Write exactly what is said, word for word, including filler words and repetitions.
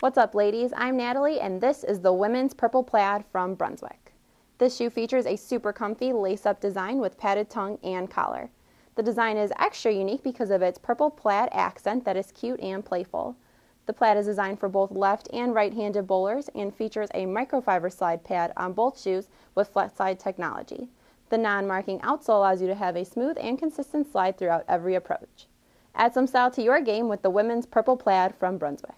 What's up, ladies? I'm Natalie, and this is the women's purple plaid from Brunswick. This shoe features a super comfy lace-up design with padded tongue and collar. The design is extra unique because of its purple plaid accent that is cute and playful. The plaid is designed for both left and right-handed bowlers and features a microfiber slide pad on both shoes with FlexSlide technology. The non-marking outsole allows you to have a smooth and consistent slide throughout every approach. Add some style to your game with the women's purple plaid from Brunswick.